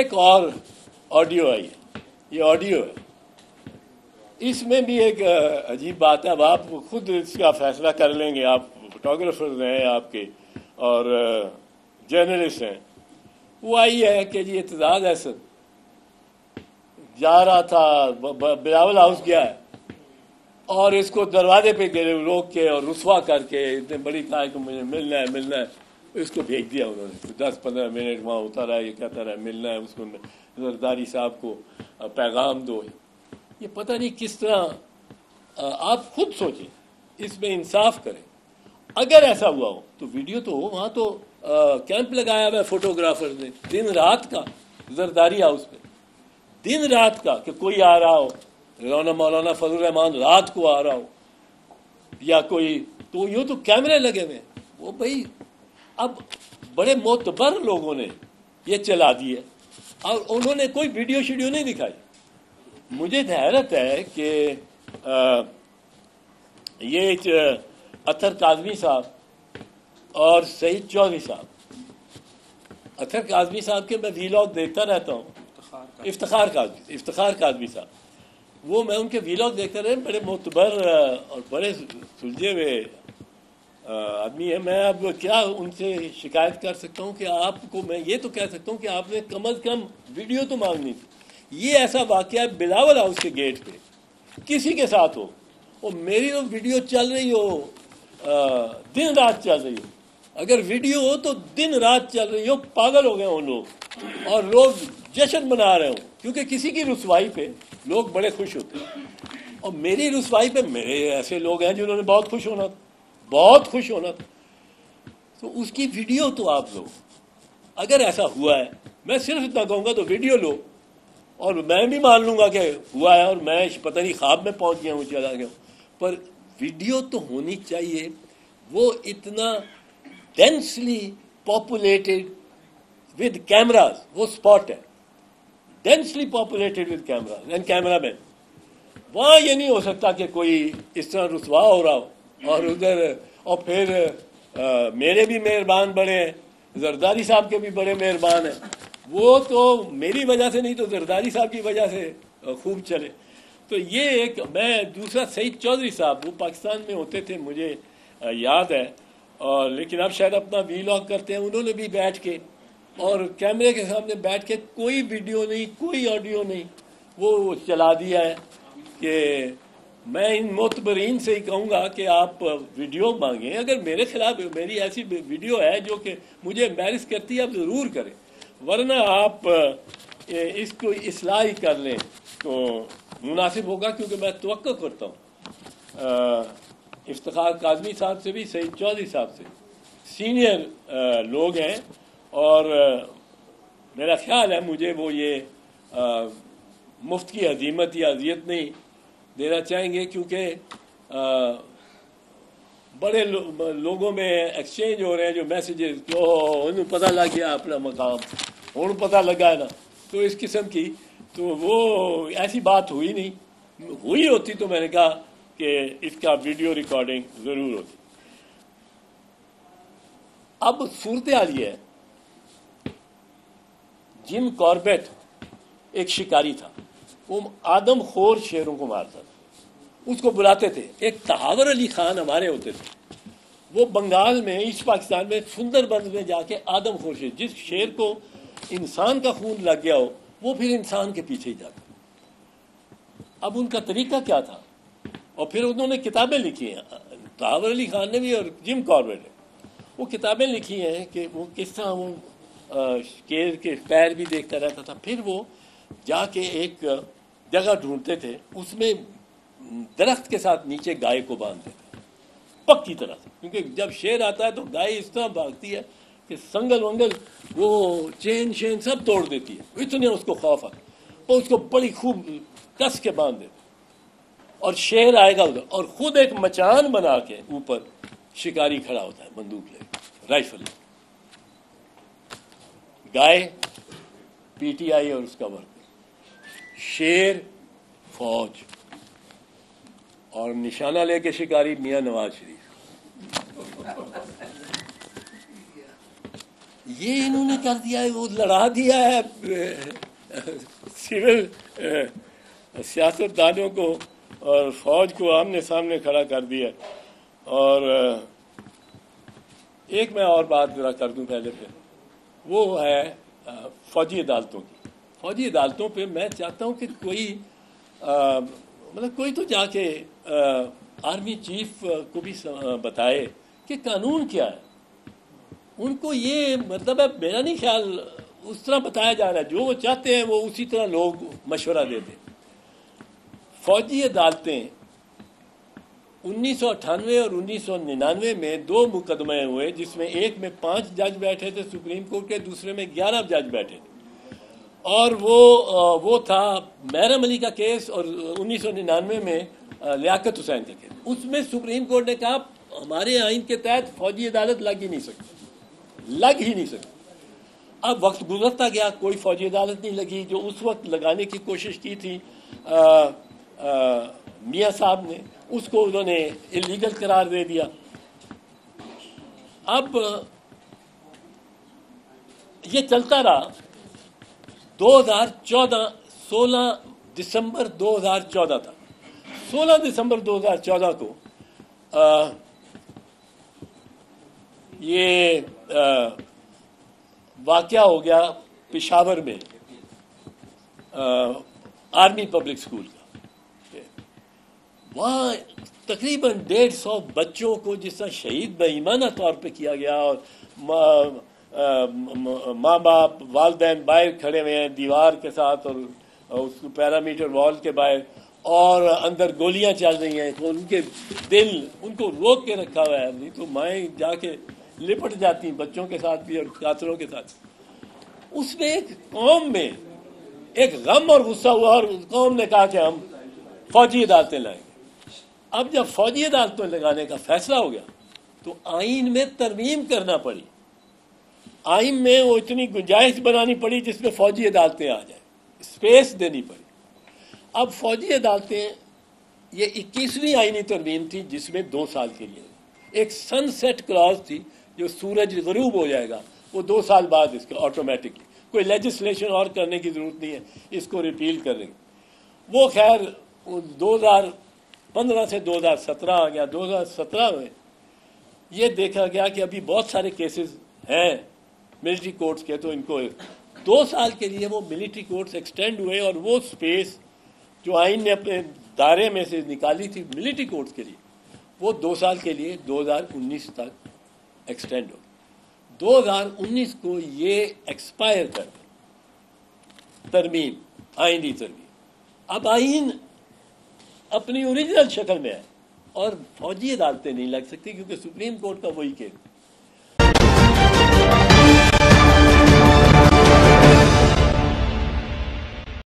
एक और ऑडियो आई है, ये ऑडियो है, इसमें भी एक अजीब बात है। अब आप खुद इसका फैसला कर लेंगे, आप फोटोग्राफर्स हैं आपके और जर्नलिस्ट हैं। वो आई है कि जी एतजाज़ अहसन जा रहा था, बिलावल हाउस गया है और इसको दरवाजे पे रोक के और रुसवा करके इतने बड़ी कहा कि मुझे मिलना है मिलना है, इसको भेज दिया उन्होंने। 10-15 मिनट वहाँ उतारा, ये कहता रहा मिलना है, उसको जरदारी साहब को पैगाम दो। ये पता नहीं किस तरह, आप खुद सोचें, इसमें इंसाफ करें। अगर ऐसा हुआ हो तो वीडियो तो हो, वहाँ तो कैंप लगाया हुआ है फोटोग्राफर ने दिन रात का, जरदारी हाउस पे दिन रात का, कि कोई आ रहा हो, मौलाना फजलुर रहमान रात को आ रहा हो या कोई, तो यूँ तो कैमरे लगे हुए हैं। वो भाई अब बड़े मोतबर लोगों ने ये चला दिए और उन्होंने कोई वीडियो शीडियो नहीं दिखाई। मुझे हैरत है कि ये अतहर काज़मी साहब और सईद चौधरी साहब, अतहर काज़मी साहब के मैं वीलॉग देखता रहता हूँ, इफ्तिखार काज़मी साहब, वो मैं उनके वीलॉग देखते रहे, बड़े मोतबर और बड़े सुलझे हुए आदमी है। मैं अब क्या उनसे शिकायत कर सकता हूँ कि आपको, मैं ये तो कह सकता हूँ कि आपने कम अज़ कम वीडियो तो मांगनी थी। ये ऐसा वाक़या बिलावल हाउस के गेट पे किसी के साथ हो और मेरी वो वीडियो चल रही हो, दिन रात चल रही हो। अगर वीडियो हो तो दिन रात चल रही हो, पागल हो गए हों लोग और लोग जश्न मना रहे हो, क्योंकि किसी की रुसवाई पे लोग बड़े खुश होते हैं और मेरी रुसवाई पे मेरे ऐसे लोग हैं जिन्होंने बहुत खुश होना था। तो उसकी वीडियो तो आप लो, अगर ऐसा हुआ है। मैं सिर्फ इतना कहूँगा तो वीडियो लो और मैं भी मान लूँगा कि हुआ है और मैं पता नहीं ख्वाब में पहुँच गया हूँ, चला गया हूँ, पर वीडियो तो होनी चाहिए। वो इतना डेंसली पॉपुलेटेड विद कैमराज वो स्पॉट है, densely populated with cameras and cameraman. वहाँ ये नहीं हो सकता कि कोई इस तरह रुसवा हो रहा हो और उधर, और फिर मेरे भी मेहरबान बड़े हैं, जरदारी साहब के भी बड़े मेहरबान हैं। वो तो मेरी वजह से नहीं तो जरदारी साहब की वजह से खूब चले। तो ये एक, मैं दूसरा सईद चौधरी साहब, वो पाकिस्तान में होते थे मुझे याद है, और लेकिन अब शायद अपना वीलॉग करते हैं। उन्होंने भी बैठ के और कैमरे के सामने बैठ के कोई वीडियो नहीं, कोई ऑडियो नहीं, वो चला दिया है। कि मैं इन मोतबरीन से ही कहूँगा कि आप वीडियो मांगें। अगर मेरे खिलाफ मेरी ऐसी वीडियो है जो कि मुझे एम्बैरस करती है, आप ज़रूर करें, वरना आप इसको इस्लाह कर लें तो मुनासिब होगा, क्योंकि मैं तवक्को करता हूँ इफ्तिखार काज़मी साहब से भी, सईद चौधरी साहब से, सीनियर लोग हैं। और मेरा ख्याल है मुझे वो ये मुफ्त की अजीमत या अजियत नहीं देना चाहेंगे, क्योंकि बड़े लोगों में एक्सचेंज हो रहे हैं जो मैसेजेस, तो उन्हें पता लग गया अपना मकाम, उन्हें पता लगा है ना, तो इस किस्म की, तो वो ऐसी बात हुई नहीं। हुई होती तो मैंने कहा कि इसका वीडियो रिकॉर्डिंग ज़रूर होती। अब सूरत हाल ये है, जिम कॉर्बेट एक शिकारी था, वो आदमखोर शेरों को मारता था, उसको बुलाते थे। एक तहवर अली खान हमारे होते थे, वो बंगाल में, ईस्ट पाकिस्तान में, सुंदरबन में जाके आदमखोर शेर, जिस शेर को इंसान का खून लग गया हो वो फिर इंसान के पीछे ही जाता। अब उनका तरीका क्या था, और फिर उन्होंने किताबें लिखी हैं, तहवर अली खान ने भी और जिम कॉर्बेट ने, वो किताबें लिखी हैं कि वो किस तरह वो शेर के पैर भी देखता रहता था। फिर वो जाके एक जगह ढूंढते थे, उसमें दरख्त के साथ नीचे गाय को बांध देते, पक्की तरह से, क्योंकि जब शेर आता है तो गाय इस तरह भागती है कि संगल वंगल वो चेन शेन सब तोड़ देती है, इतने उसको खौफ आता, वो उसको बड़ी खूब कस के बांध देते और शेर आएगा उधर, और ख़ुद एक मचान बना के ऊपर शिकारी खड़ा होता है, बंदूक लेकर, राइफल लेकर, गाय पीटीआई और उसका वर्ग, शेर फौज, और निशाना लेके शिकारी मियां नवाज शरीफ। ये इन्होंने कर दिया है, वो लड़ा दिया है सिविल सियासतदानों को और फौज को आमने सामने खड़ा कर दिया। और एक मैं और बात जरा कर दूं पहले पे, वो है फौजी अदालतों की। फौजी अदालतों पे मैं चाहता हूँ कि कोई मतलब कोई तो जाके आर्मी चीफ को भी बताए कि कानून क्या है। उनको ये मतलब है, मेरा नहीं ख्याल उस तरह बताया जा रहा है, जो वो चाहते हैं वो उसी तरह लोग मशवरा देते हैं। फौजी अदालतें 1998 और 1999 में 2 मुकदमे हुए, जिसमें एक में 5 जज बैठे थे सुप्रीम कोर्ट के, दूसरे में 11 जज बैठे थे। और वो था महरम अली का केस और 1999 में लियाकत हुसैन का केस। उसमें सुप्रीम कोर्ट ने कहा हमारे आइन के तहत फौजी अदालत लग ही नहीं सकती। अब वक्त गुजरता गया, कोई फौजी अदालत नहीं लगी। जो उस वक्त लगाने की कोशिश की थी मियाँ साहब ने, उसको उन्होंने इलीगल करार दे दिया। अब ये चलता रहा। 16 दिसंबर 2014 था। 16 दिसंबर 2014 को ये वाक़या हो गया पेशावर में आर्मी पब्लिक स्कूल का। वहाँ तकरीबन 150 बच्चों को जिस तरह शहीद बेईमाना तौर पे किया गया, और माँ बाप वालदैन बाहर खड़े हुए हैं दीवार के साथ और उस पैरामीटर वॉल के बाहर, और अंदर गोलियाँ चल रही हैं, तो उनके दिल उनको रोक के रखा हुआ है। नहीं तो माएँ जाके लिपट जाती बच्चों के साथ भी और कातलों के साथ। उसमें एक कौम में एक गम और गुस्सा हुआ और कौम ने कहा कि हम फौजी अदालतें लाएंगे। अब जब फौजी अदालतें लगाने का फैसला हो गया तो आइन में तरमीम करना पड़ी। आइन में वो इतनी गुंजाइश बनानी पड़ी जिसमें फौजी अदालतें आ जाए, स्पेस देनी पड़ी। अब फौजी अदालतें ये 21वीं आइनी तरमीम थी जिसमें 2 साल के लिए एक सनसेट क्लॉज थी, जो सूरज गरूब हो जाएगा वो 2 साल बाद इसके ऑटोमेटिकली, कोई लेजिस्लेशन और करने की ज़रूरत नहीं है, इसको रिपील करेंगे। वो खैर 2015 से 2017 आ गया। 2017 में ये देखा गया कि अभी बहुत सारे केसेस हैं मिलिट्री कोर्ट्स के, तो इनको 2 साल के लिए वो मिलिट्री कोर्ट्स एक्सटेंड हुए, और वो स्पेस जो आइन ने अपने दायरे में से निकाली थी मिलिट्री कोर्ट्स के लिए, वो 2 साल के लिए 2019 तक एक्सटेंड हो गई। 2019 को ये एक्सपायर कर दी तरमीम, आइनी तरमीम। अब आइन अपनी ओरिजिनल शक्ल में है और फौजी अदालतें नहीं लग सकती, क्योंकि सुप्रीम कोर्ट का वही केस